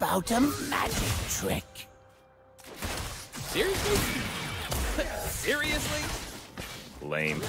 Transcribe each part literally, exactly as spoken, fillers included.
about a magic trick. Seriously? Seriously? Lame.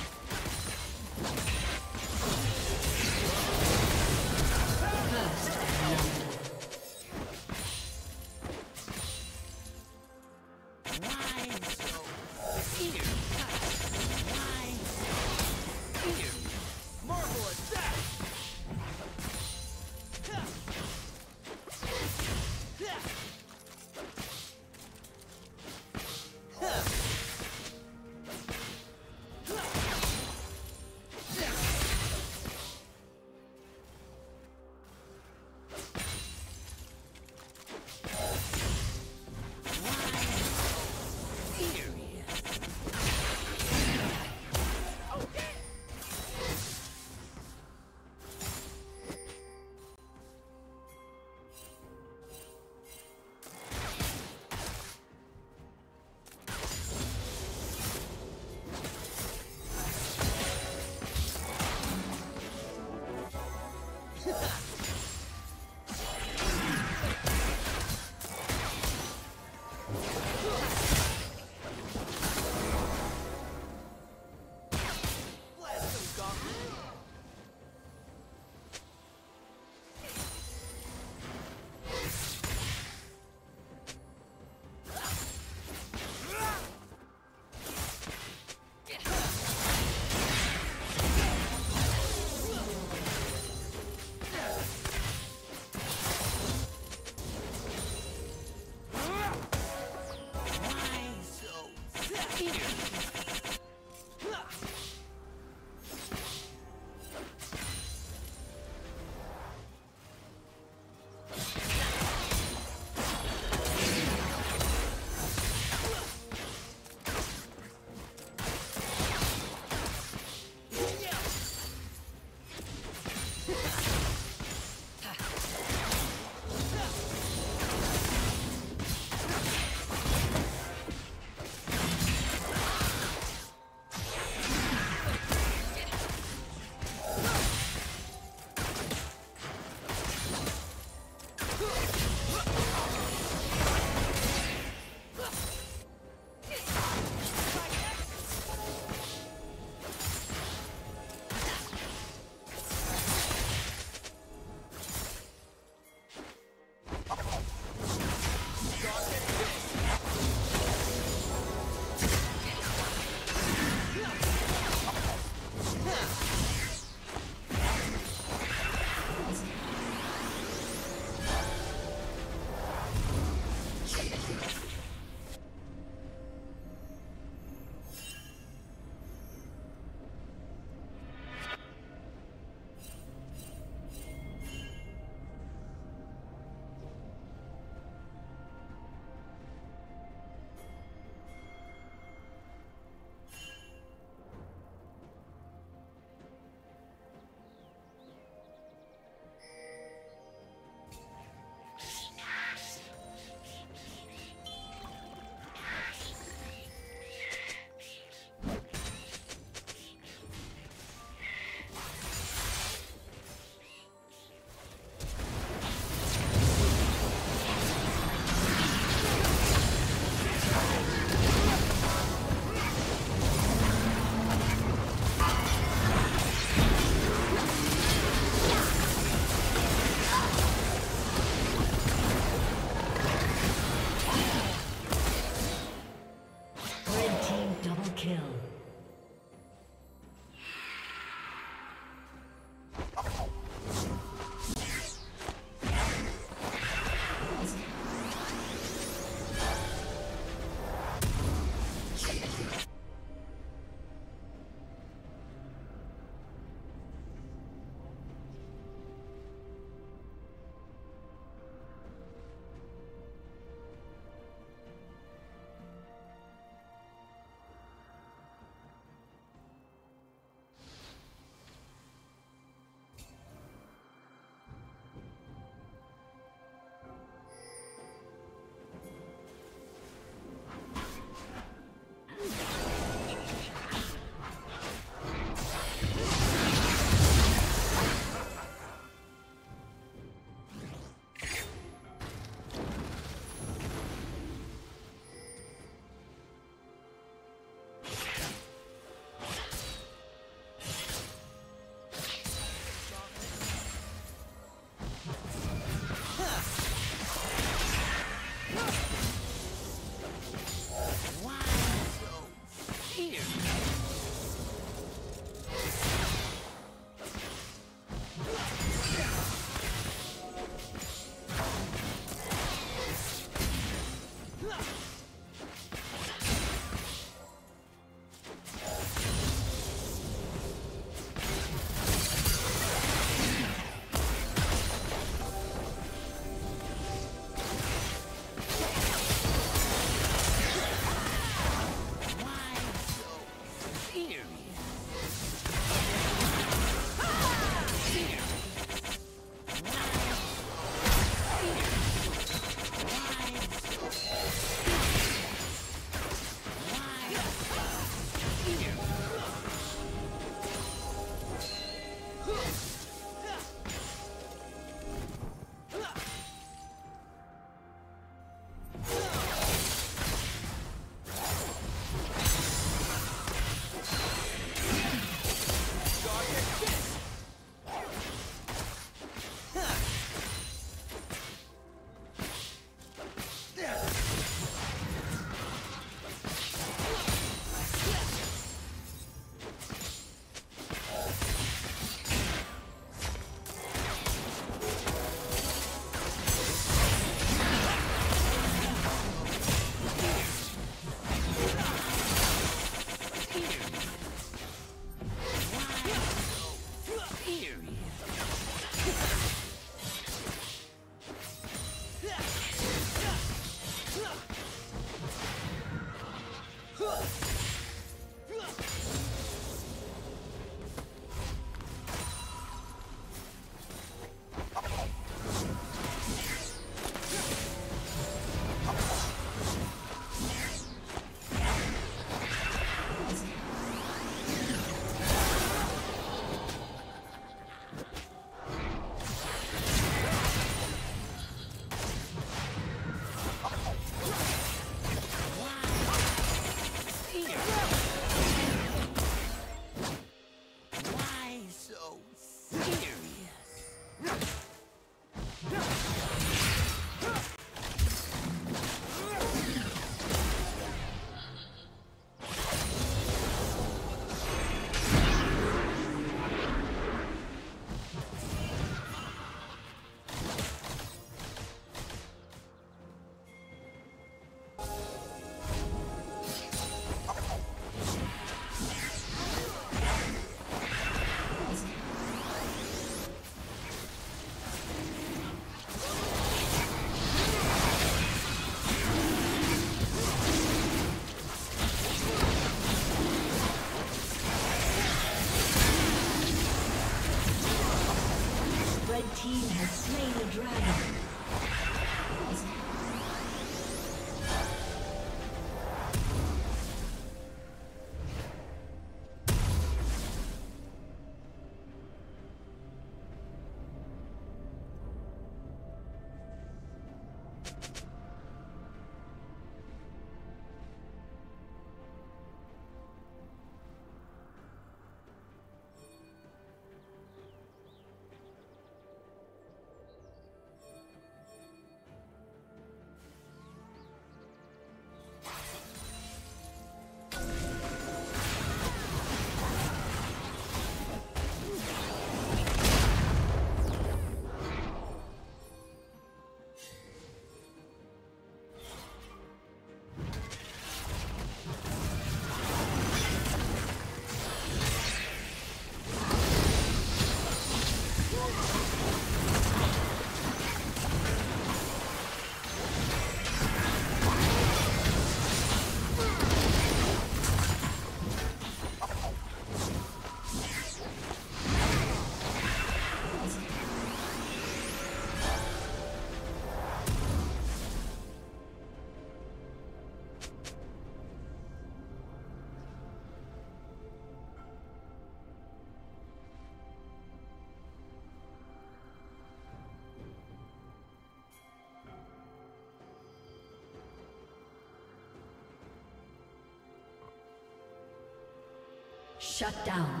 Shut down.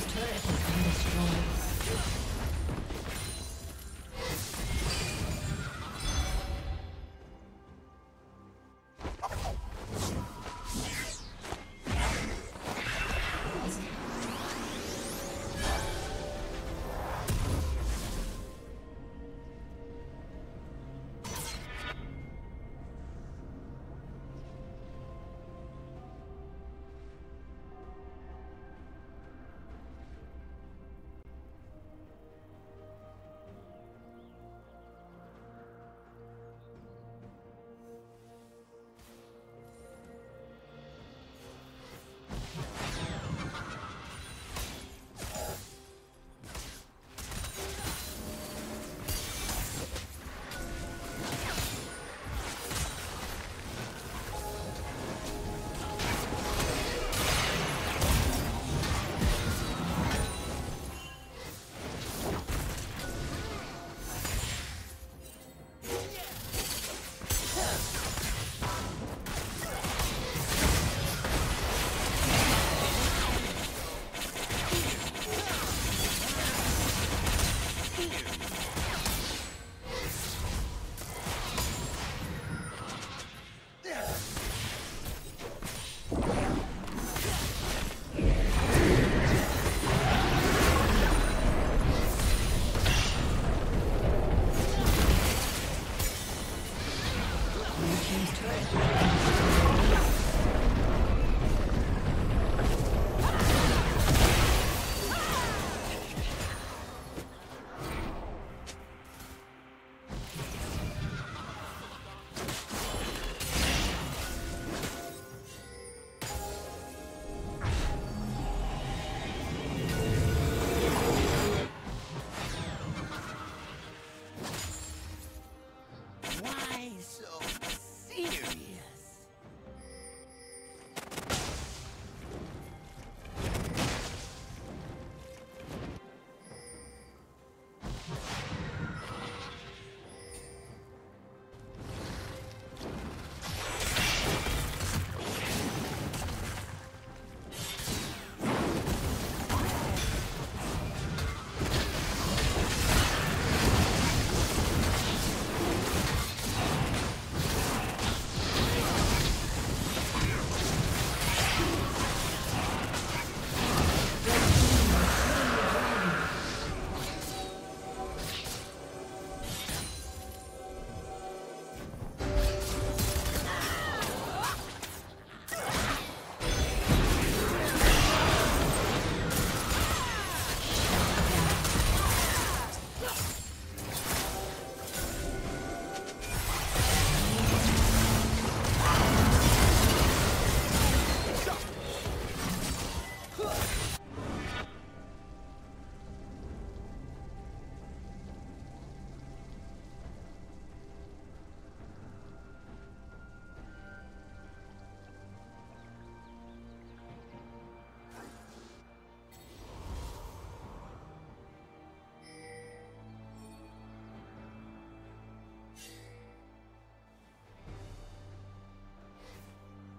team's turret has been destroyed.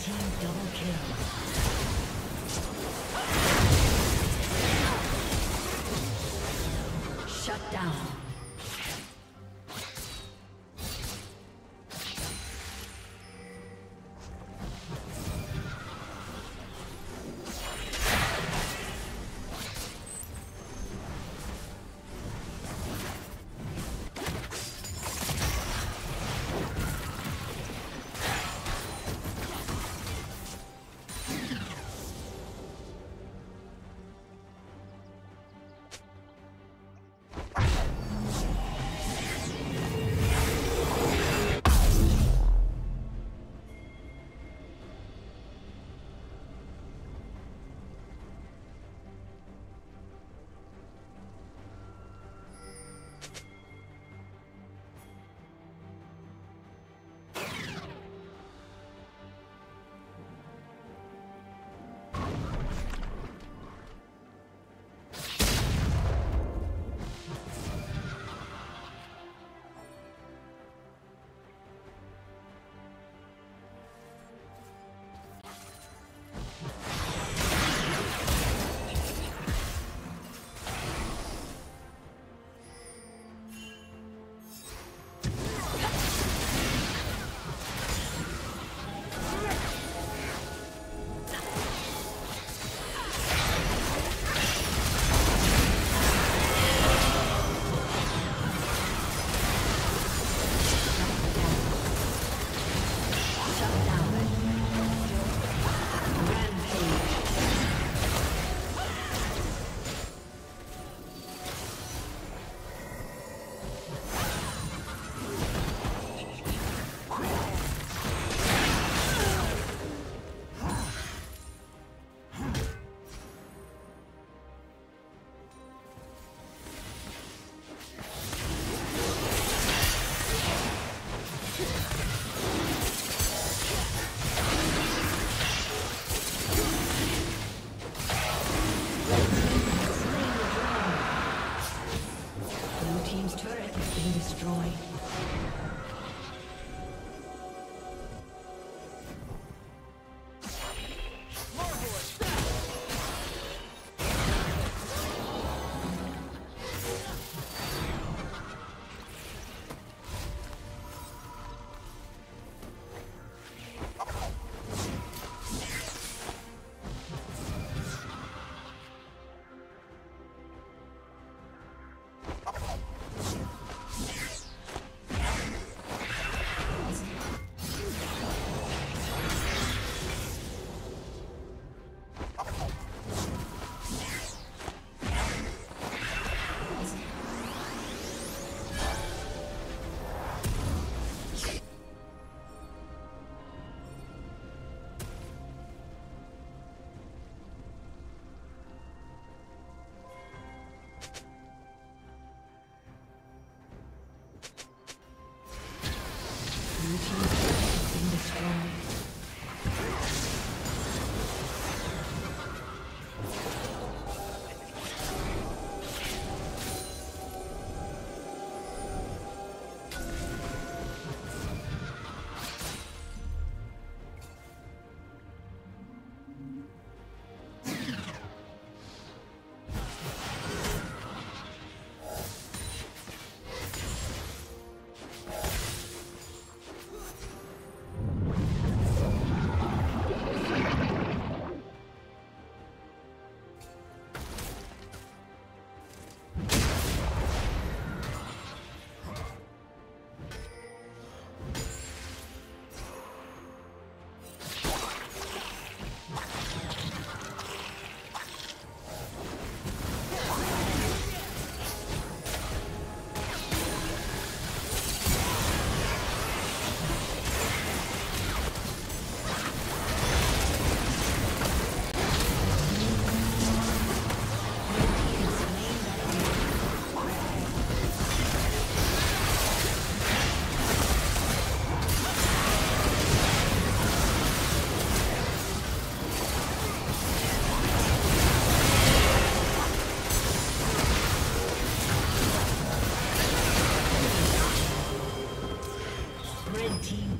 Team double kill. Shut down.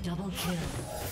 Double kill.